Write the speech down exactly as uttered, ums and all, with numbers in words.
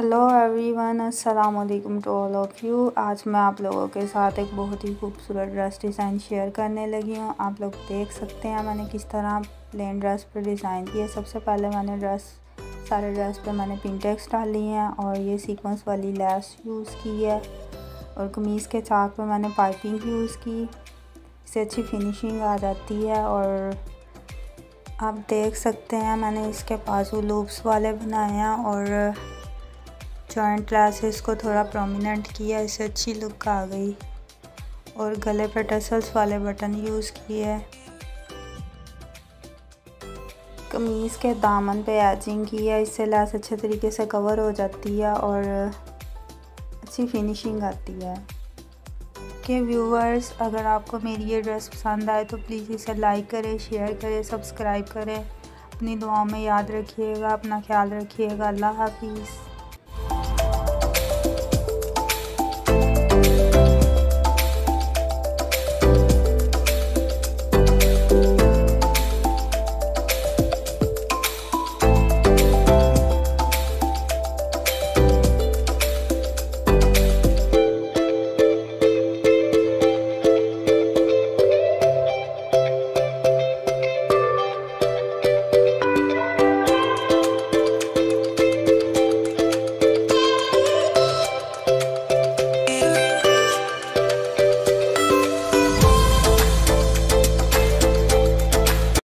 Hello everyone, अस्सलाम वालेकुम to all of you. आज मैं आप लोगों के साथ एक बहुत ही खूबसूरत ड्रेस डिज़ाइन शेयर करने लगी हूँ। आप लोग देख सकते हैं मैंने किस तरह प्लेन ड्रेस पर डिज़ाइन किया। सबसे पहले मैंने ड्रेस सारे ड्रेस पे मैंने पिनटेक्स डाली हैं और ये सीक्वेंस वाली लेस यूज़ की है और कमीज़ के चाक पर मैंने पाइपिंग यूज़ की। इससे अच्छी फिनिशिंग आ जाती है। और आप देख सकते हैं मैंने इसके बाजू लूप्स वाले बनाए हैं और जॉइंट लेसेस को थोड़ा प्रोमिनेंट किया, इससे अच्छी लुक आ गई। और गले पर टसल्स वाले बटन यूज़ किए। कमीज़ के दामन पे एजिंग की है, इससे लेस अच्छे तरीके से कवर हो जाती है और अच्छी फिनिशिंग आती है। के व्यूवर्स, अगर आपको मेरी ये ड्रेस पसंद आए तो प्लीज़ इसे लाइक करें, शेयर करें, सब्सक्राइब करें। अपनी दुआओं में याद रखिएगा। अपना ख्याल रखिएगा। अल्लाह हाफिज़।